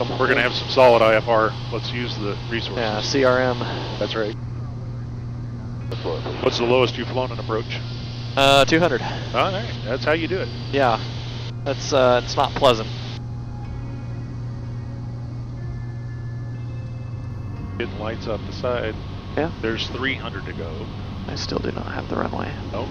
We're going to have some solid IFR. Let's use the resources. Yeah, CRM. That's right. What's the lowest you've flown an approach? 200. All right, that's how you do it. Yeah, that's it's not pleasant. It lights up the side. Yeah. There's 300 to go. I still do not have the runway. Nope.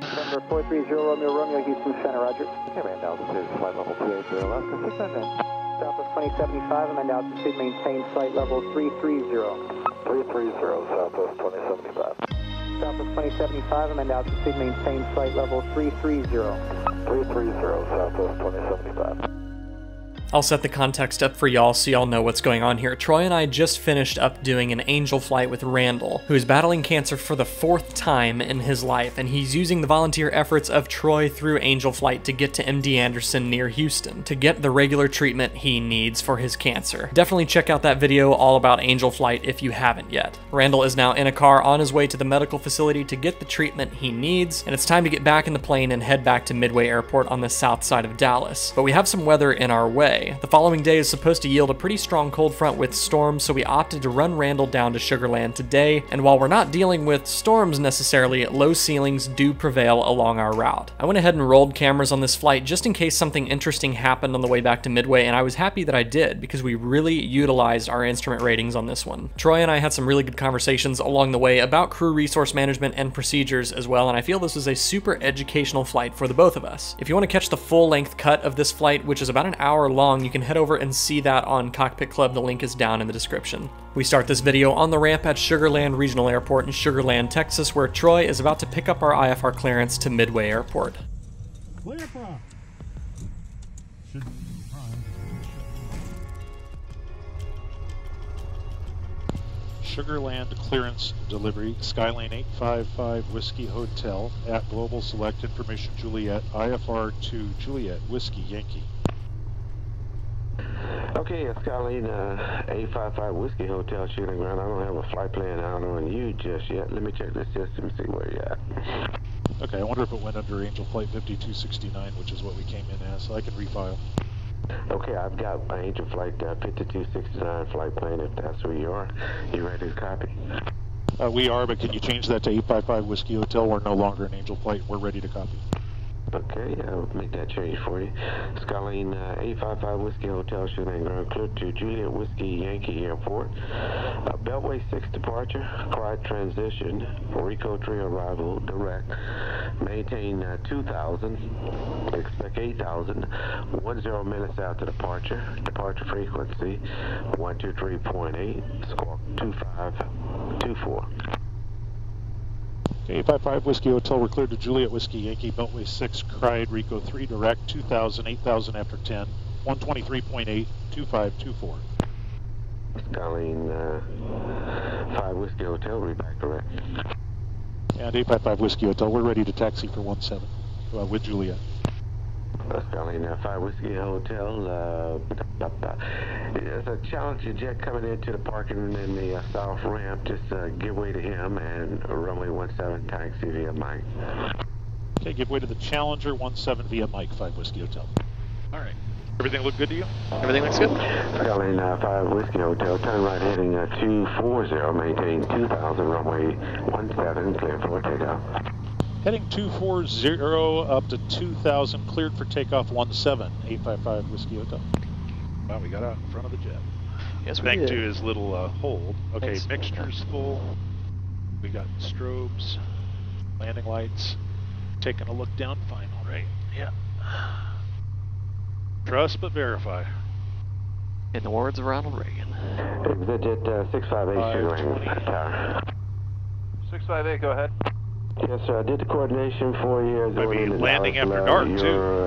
Number 430 Romeo, Houston Center, Roger. Okay, Randall, this is flight level 280 Alaska 600. South of 2075 and then altitude maintained flight level 330. 330 south of 2075. South of 2075 and then altitude maintained flight level 330. 330 south of 2075. I'll set the context up for y'all so y'all know what's going on here. Troy and I just finished up doing an Angel flight with Randall, who is battling cancer for the 4th time in his life, and he's using the volunteer efforts of Troy through Angel Flight to get to MD Anderson near Houston to get the regular treatment he needs for his cancer. Definitely check out that video all about Angel Flight if you haven't yet. Randall is now in a car on his way to the medical facility to get the treatment he needs, and it's time to get back in the plane and head back to Midway Airport on the south side of Dallas. But we have some weather in our way. The following day is supposed to yield a pretty strong cold front with storms, so we opted to run Randall down to Sugar Land today, and while we're not dealing with storms necessarily, low ceilings do prevail along our route. I went ahead and rolled cameras on this flight just in case something interesting happened on the way back to Midway, and I was happy that I did because we really utilized our instrument ratings on this one. Troy and I had some really good conversations along the way about crew resource management and procedures as well, and I feel this was a super educational flight for the both of us. If you want to catch the full-length cut of this flight, which is about an hour long, you can head over and see that on Cockpit Club. The link is down in the description. We start this video on the ramp at Sugar Land Regional Airport in Sugar Land, Texas, where Troy is about to pick up our IFR clearance to Midway Airport. Clear from. Should be fine. Sugar Land clearance delivery, Skylane 855 Whiskey Hotel at Global Select Information Juliet, IFR to Juliet Whiskey Yankee. Okay, Skylane 855 Whiskey Hotel, Shooting Ground. I don't have a flight plan out on you just yet. Let me check this system and see where you're at. Okay, I wonder if it went under Angel Flight 5269, which is what we came in as, so I can refile. Okay, I've got Angel Flight 5269 flight plan, if that's where you are. You ready to copy? We are, but can you change that to 855 Whiskey Hotel? We're no longer an Angel Flight. We're ready to copy. Okay, I'll make that change for you. Skylane 855 Whiskey Hotel, Shooting Ground, clear to Juliet Whiskey Yankee Airport. Beltway 6 departure, quiet transition, Rico 3 arrival, direct. Maintain 2,000, expect 8,000, 10 minutes after departure. Departure frequency 123.8, squawk 2524. 855 Whiskey Hotel, we're cleared to Juliet Whiskey Yankee, Beltway 6, Cried, Rico 3, direct, 2,000, 8,000 after 10, 123.8, 2524. Skylane 5 Whiskey Hotel, we're back direct. And 855 Whiskey Hotel, we're ready to taxi for 17 with Juliet. Skylane 5 Whiskey Hotel, it's a Challenger jet coming into the parking in the south ramp. Just give way to him and runway 17 taxi via Mike. Okay, give way to the Challenger 17 via Mike 5 Whiskey Hotel. All right. Everything look good to you? Everything looks good? Skylane 5 Whiskey Hotel, turn right heading 240, maintain 2000, runway 17, clear for takeoff. Heading 240 up to 2,000, cleared for takeoff 17, 855 Whiskey Hotel. Wow, we got out in front of the jet. Yes, we did. Back to his little hold. Okay, thanks. Mixture's full. We got strobes, landing lights. Taking a look down, final, right? Yeah. Trust but verify. In the words of Ronald Reagan. Exit 658 Sugar Land Tower. 658, go ahead. Yes, sir. I did the coordination for you. Maybe landing after dark, too. It's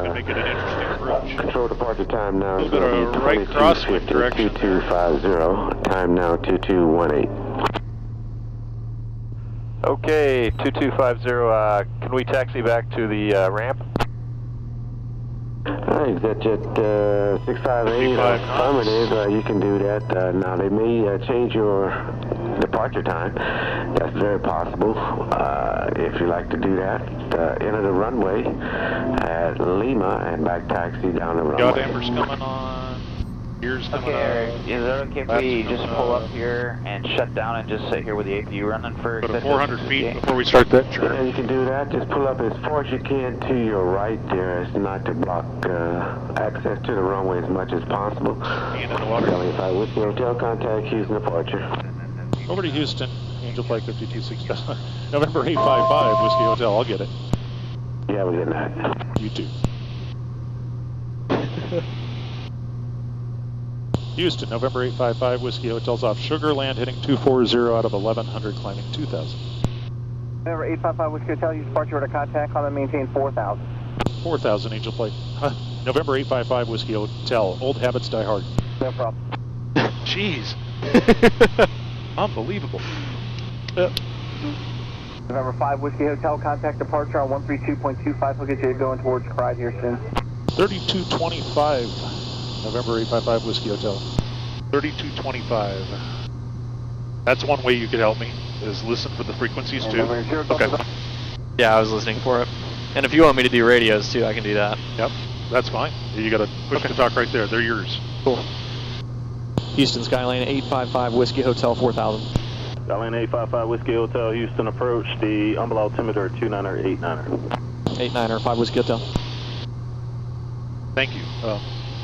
going to make it an interesting approach. Control departure time now is going to be right crosswind direction. 2250. Time now 2218. Okay, 2250. Can we taxi back to the ramp? All right, that's at 658. Affirmative. You can do that. Now they may change your departure time. That's very possible. If you like to do that, enter the runway at Lima and back taxi down the runway. Got Amber's coming on. Gear's coming up. Is it okay if we just pull up here and shut down and just sit here with the APU running for... Go to 400 feet before we start that chart. Yeah, you can do that. Just pull up as far as you can to your right there. It's not to block access to the runway as much as possible. And in the water. Hotel contact, Houston departure. Over to Houston, Angel Flight 5269. November 855, Whiskey Hotel, I'll get it. Yeah, we're getting that. You too. Houston, November 855, Whiskey Hotel's off Sugar Land, hitting 240 out of 1100, climbing 2000. November 855, Whiskey Hotel, use departure order contact, climb and maintain 4000. 4000, Angel Flight. November 855, Whiskey Hotel, old habits die hard. No problem. Jeez. Unbelievable. November 5 Whiskey Hotel, contact departure on 132.25. We'll get you going towards Clyde here soon. 3225, November 855 Whiskey Hotel. 3225. That's one way you could help me, is listen for the frequencies too. Okay. Yeah, I was listening for it. And if you want me to do radios too, I can do that. Yep, that's fine. You gotta push the talk right there, they're yours. Cool. Houston Skylane 855 Whiskey Hotel 4000. Skylane 855 Whiskey Hotel Houston approach the Humble altimeter 29er 89er. 89er 5 Whiskey Hotel. Thank you.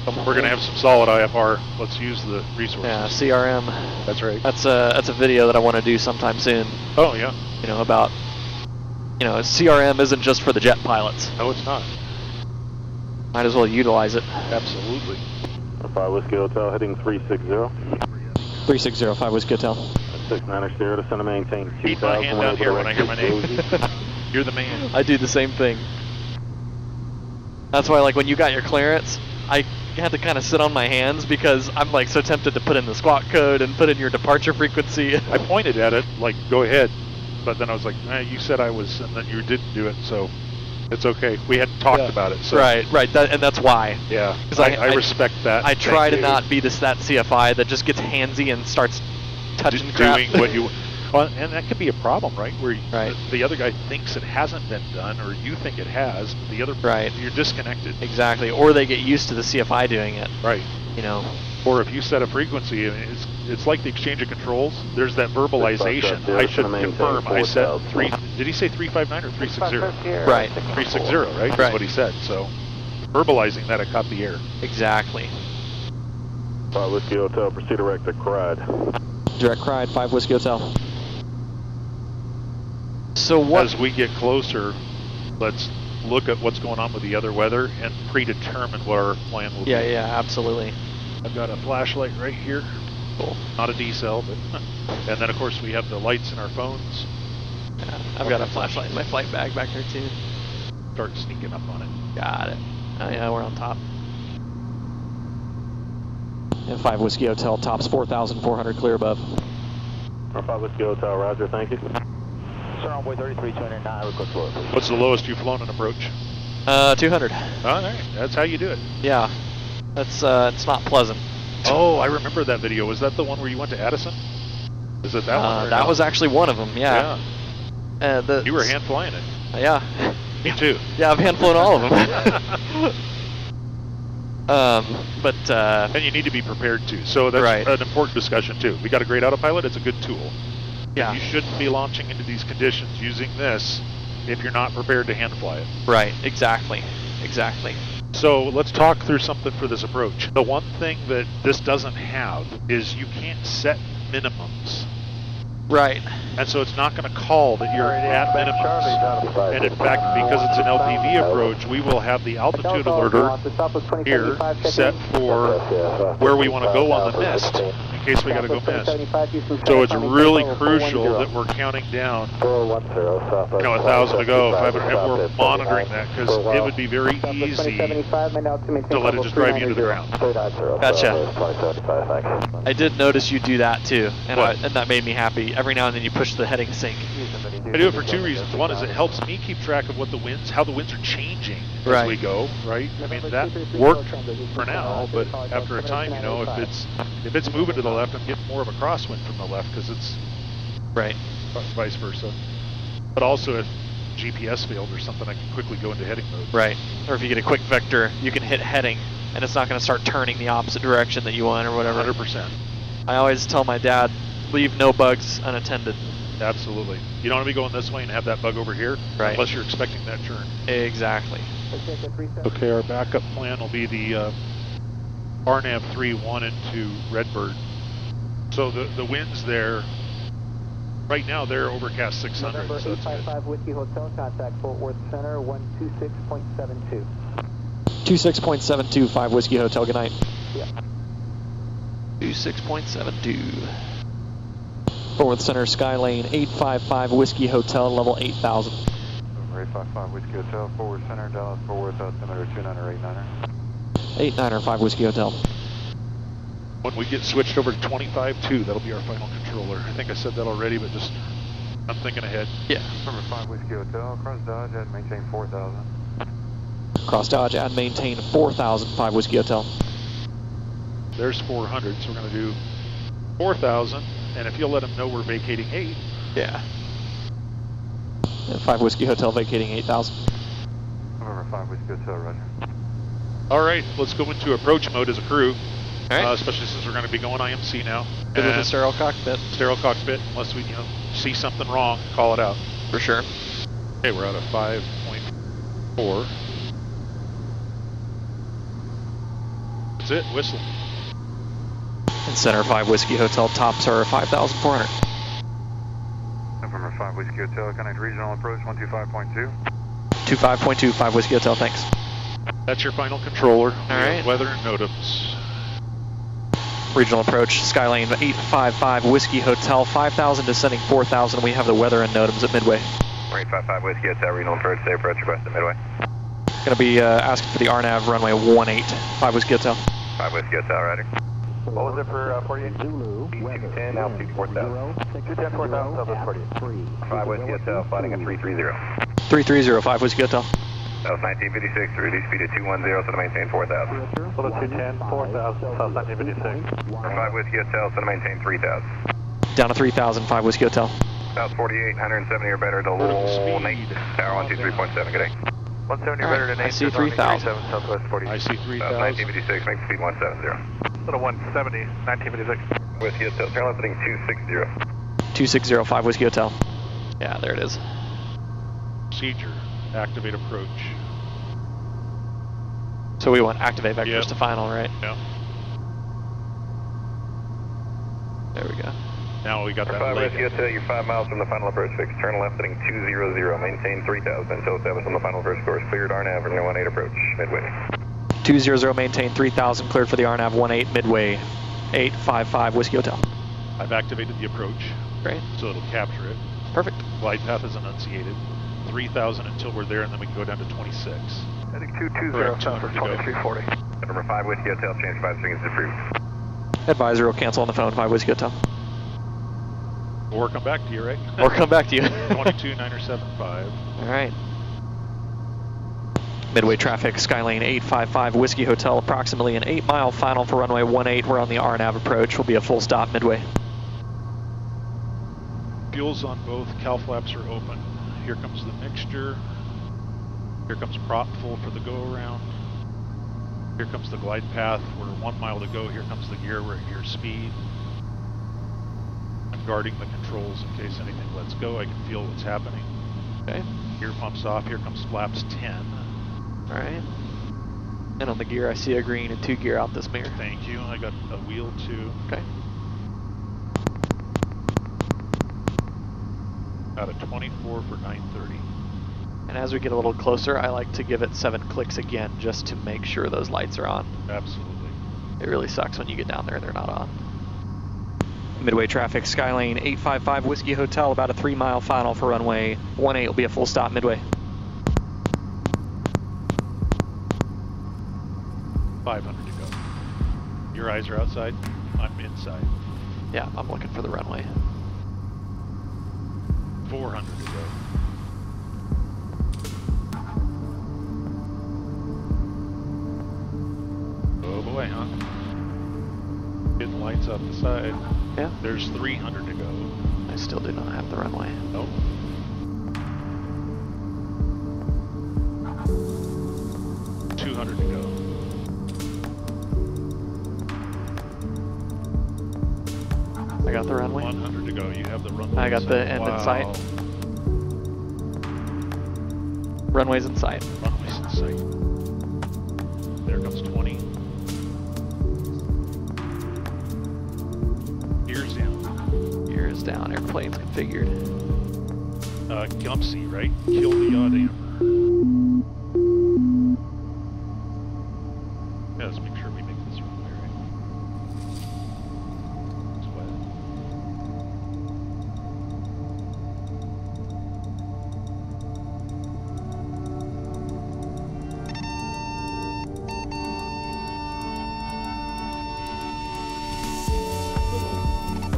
We're going to have some solid IFR. Let's use the resources. Yeah, CRM. That's right. That's a video that I want to do sometime soon. Oh yeah. You know about CRM isn't just for the jet pilots. No, it's not. Might as well utilize it. Absolutely. 5 Whiskey Hotel, heading 360. 360, 5 Whiskey Hotel. 690 to send and maintain 2000. Keep my hand out here when I hear my name. You're the man. I do the same thing. That's why, like, when you got your clearance, I had to kind of sit on my hands because I'm, like, so tempted to put in the squawk code and put in your departure frequency. I pointed at it, like, go ahead, but then I was like, eh, you said I was, and then you didn't do it, so... It's okay. We hadn't talked about it. So. Right, right, and that's why. Yeah, because I respect that. I try to not be that CFI that just gets handsy and starts touching crap. Doing what you, and that could be a problem, right? Where the other guy thinks it hasn't been done, or you think it has. But the other, you're disconnected. Exactly, or they get used to the CFI doing it. Right. You know. Or if you set a frequency, it's like the exchange of controls. There's that verbalization. I should confirm. I said 3. Did he say 359 or 360? Right. 360, right? That's what he said. So verbalizing that, I caught the air. Exactly. 5 Whiskey Hotel, proceed direct to Cried. Direct Cried, 5 Whiskey Hotel. So what? As we get closer, let's look at what's going on with the other weather and predetermine what our plan will be. Yeah, absolutely. I've got a flashlight right here. Cool. Not a D-cell, but... And then, of course, we have the lights in our phones. Yeah, I've got a flashlight in my flight bag back here, too. Start sneaking up on it. Got it. Oh, yeah, we're on top. And 5 Whiskey Hotel, tops 4,400, clear above. 5 Whiskey Hotel, roger, thank you. Sir, on way 3329, request low. What's the lowest you've flown an approach? 200. All right, that's how you do it. Yeah. That's, it's not pleasant. Oh, I remember that video. Was that the one where you went to Addison? Is it that one? That was actually one of them, yeah. You were hand flying it. Yeah. Me too. Yeah, I've hand flown all of them. And you need to be prepared too. So that's an important discussion too. We got a great autopilot, it's a good tool. Yeah. You shouldn't be launching into these conditions using this if you're not prepared to hand fly it. Right, exactly. Exactly. So let's talk through something for this approach. The one thing that this doesn't have is you can't set minimums. Right. And so it's not going to call that you're at minimums. And in fact, because it's an LPV approach, we will have the altitude alerter here set for where we want to go on the nest in case we got to go missed. So it's really crucial that we're counting down, 1,000 to go, 500, and we're monitoring that because it would be very easy to let it just drive you into the ground. Gotcha. I did notice you do that too, and that made me happy. Every now and then you push the heading sink. I do it for two reasons. One is it helps me keep track of what the winds, how the winds are changing as we go, right? I mean, that worked for now, but after a time, you know, if it's moving to the left, I'm getting more of a crosswind from the left because it's vice versa. But also, if GPS field or something, I can quickly go into heading mode. Right. Or if you get a quick vector, you can hit heading, and it's not going to start turning the opposite direction that you want or whatever. 100%. I always tell my dad, leave no bugs unattended. Absolutely. You don't want to be going this way and have that bug over here, right, unless you're expecting that turn. Exactly. Okay, our backup plan will be the RNAV 3, 1, and 2 Redbird. So the winds there, right now they're overcast 600. November 855 Whiskey Hotel, contact Fort Worth Center, 126.72. 26.72, 5 Whiskey Hotel, good night. Yeah. 26.72. Fort Worth Center, Skylane, 855 Whiskey Hotel, level 8000. Number 855 Whiskey Hotel, Fort Worth Center, Dallas, Fort Worth, altimeter 29er, 89er. 89er, 5 Whiskey Hotel. When we get switched over to 25-2, that'll be our final controller. I think I said that already, but just, I'm thinking ahead. Yeah. Number 5 Whiskey Hotel, cross Dodge, and maintain 4000. Cross Dodge, and maintain 4000, 5 Whiskey Hotel. There's 400, so we're going to do 4000, and if you'll let them know we're vacating 8. Yeah. And 5 Whiskey Hotel vacating 8000. Number 5 Whiskey Hotel, roger. All right, let's go into approach mode as a crew. Right. Especially since we're going to be going IMC now. Good with a sterile cockpit. Sterile cockpit, unless we, you know, see something wrong, call it out. For sure. Okay, we're out of 5.4. That's it, whistle. And Center 5 Whiskey Hotel, tops are 5,400. November 5 Whiskey Hotel, connect regional approach, 125.2. 25.2, 5 Whiskey Hotel, thanks. That's your final controller. All right. Weather and NOTAMs. Regional approach, Skylane 855 Whiskey Hotel, 5,000 descending 4,000. We have the weather and NOTAMs at Midway. 855 Whiskey Hotel, regional approach, they approach request at Midway. Going to be asking for the RNAV runway 18, 5 Whiskey Hotel. 5 Whiskey Hotel, rider. What was it for 48? Zulu, 210, altitude 4,000. 210, 4,000, southwest 48. 5 Whiskey Hotel, fighting at 330. 330, 5 Whiskey Hotel. South 1956, reduce speed at 210, so to maintain 4,000. Little 210, 4,000, South 1956. 5 Whiskey Hotel, so to maintain 3,000. Down to 3,000, 5 Whiskey Hotel. South 48, 170 or better to Little Nate, tower 123.7, good day. 170 or better to Nate, I see 3,000. Southwest 48. I see 3,000. South 1956, make speed 170. Little 170, 1956. Whiskey Hotel, turn left heading 260. 260, 5 Whiskey Hotel. Yeah, there it is. Procedure. Activate approach. So we want activate vectors to final, right? Yeah. There we go. Now we got that. 5 Whiskey Hotel, you're 5 miles from the final approach fix. Turn left heading 200. Maintain 3,000 until established on the final approach course. Cleared RNAV 18 approach. Midway. 200. Maintain 3,000. Cleared for the RNAV 18 Midway. 855 Whiskey Hotel. I've activated the approach. Great. So it'll capture it. Perfect. Glide path is enunciated. 3,000 until we're there, and then we can go down to 26. I think 220 for 2340. Number 5 Whiskey Hotel, change 5 seconds to approved. Advisor will cancel on the phone, 5 Whiskey Hotel. Or come back to you, right? Or come back to you. 22.975. All right. Midway traffic, Skylane 855 Whiskey Hotel, approximately an 8-mile final for runway 18. We're on the RNAV approach. Will be a full stop Midway. Fuels on both cowl flaps are open. Here comes the mixture. Here comes prop full for the go-around. Here comes the glide path. We're 1 mile to go. Here comes the gear. We're at gear speed. I'm guarding the controls in case anything lets go. I can feel what's happening. Okay. Gear pumps off. Here comes flaps 10. All right. And on the gear, I see a green and 2 gear out this mirror. Thank you. I got a wheel too. Okay. Out of 24 for 930. And as we get a little closer, I like to give it 7 clicks again just to make sure those lights are on. Absolutely. It really sucks when you get down there and they're not on. Midway traffic, Skylane 855 Whiskey Hotel, about a 3-mile final for runway 18. Will be a full stop Midway. 500 to go. Your eyes are outside. I'm inside. Yeah, I'm looking for the runway. 400 to go. Oh boy, huh? Getting lights off the side. Yeah. There's 300 to go. I still do not have the runway. Nope. 200 to go. I got the runway. 100 to go. You have the runway. I got the end in sight. Runway's in sight. Runway's in sight. There comes 20. Ears down. Ears down. Airplane's configured. Gumpsy, right? Kill the yaw damper. Yeah, let's make sure we make this runway right. It's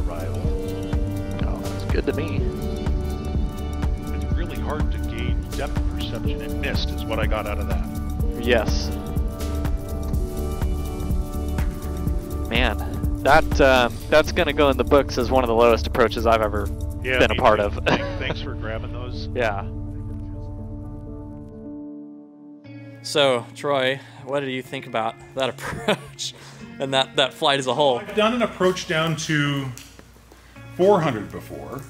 wet. Arrival. Oh, that's good to me. Hard to gauge depth perception and mist is what I got out of that. Yes. Man, that's going to go in the books as one of the lowest approaches I've ever been a part of. Thanks for grabbing those. Yeah. So, Troy, what do you think about that approach and that flight as a whole? I've done an approach down to 400 before.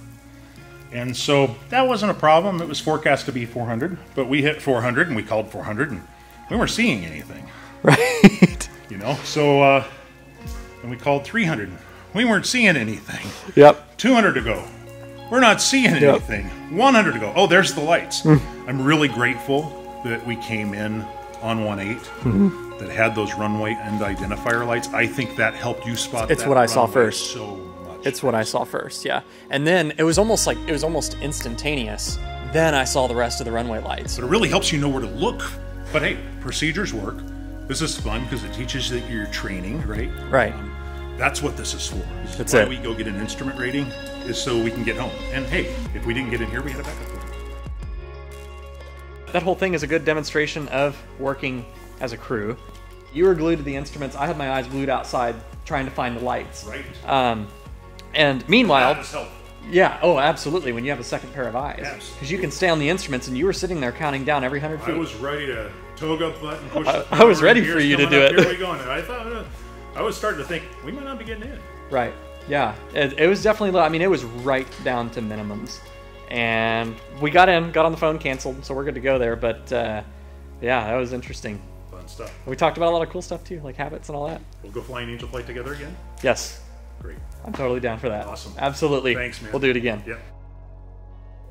And so that wasn't a problem. It was forecast to be 400, but we hit 400 and we called 400 and we weren't seeing anything. Right. You know, so, and we called 300. We weren't seeing anything. Yep. 200 to go. We're not seeing anything. 100 to go. Oh, there's the lights. I'm really grateful that we came in on 1.8 that had those runway end identifier lights. I think that helped you spot that runway. It's what I saw first. So it's what I saw first, yeah. And then it was almost like, it was almost instantaneous. Then I saw the rest of the runway lights. But it really helps you know where to look. But hey, procedures work. This is fun because it teaches that you're training, right? Right. That's what this is for. That's why we go get an instrument rating, is so we can get home. And hey, if we didn't get in here, we had a backup. That whole thing is a good demonstration of working as a crew. You were glued to the instruments. I had my eyes glued outside trying to find the lights. Right. And meanwhile, yeah, oh, absolutely, when you have a second pair of eyes. Because you can stay on the instruments, and you were sitting there counting down every 100 feet. I was ready to toga butt and push the I was ready for you to do it. Here we go. And I thought, I was starting to think, we might not be getting in. Right, yeah. It was definitely low. I mean, it was right down to minimums. And we got in, got on the phone, canceled, so we're good to go there. But, yeah, that was interesting. Fun stuff. We talked about a lot of cool stuff, too, like habits and all that. We'll go fly an Angel Flight together again? Yes. Great. I'm totally down for that. Awesome. Absolutely. Thanks, man. We'll do it again. Yep.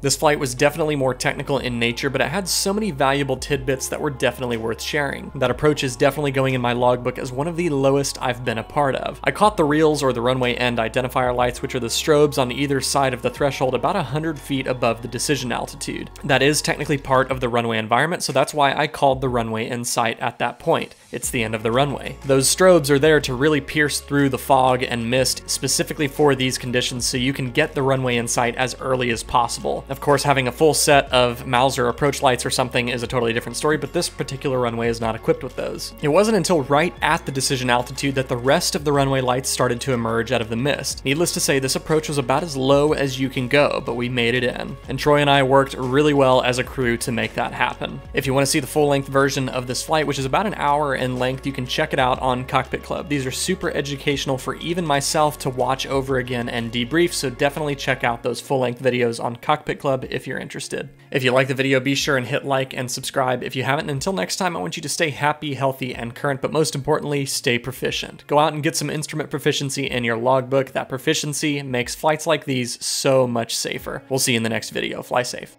This flight was definitely more technical in nature, but it had so many valuable tidbits that were definitely worth sharing. That approach is definitely going in my logbook as one of the lowest I've been a part of. I caught the reels or the runway end identifier lights, which are the strobes on either side of the threshold about 100 feet above the decision altitude. That is technically part of the runway environment, so that's why I called the runway in sight at that point. It's the end of the runway. Those strobes are there to really pierce through the fog and mist specifically for these conditions so you can get the runway in sight as early as possible. Of course, having a full set of MALSR approach lights or something is a totally different story, but this particular runway is not equipped with those. It wasn't until right at the decision altitude that the rest of the runway lights started to emerge out of the mist. Needless to say, this approach was about as low as you can go, but we made it in. And Troy and I worked really well as a crew to make that happen. If you want to see the full-length version of this flight, which is about an hour in length, you can check it out on Cockpit Club. These are super educational for even myself to watch over again and debrief, so definitely check out those full-length videos on Cockpit Club if you're interested. If you like the video, be sure and hit like and subscribe if you haven't. Until next time, I want you to stay happy, healthy, and current, but most importantly, stay proficient. Go out and get some instrument proficiency in your logbook. That proficiency makes flights like these so much safer. We'll see you in the next video. Fly safe.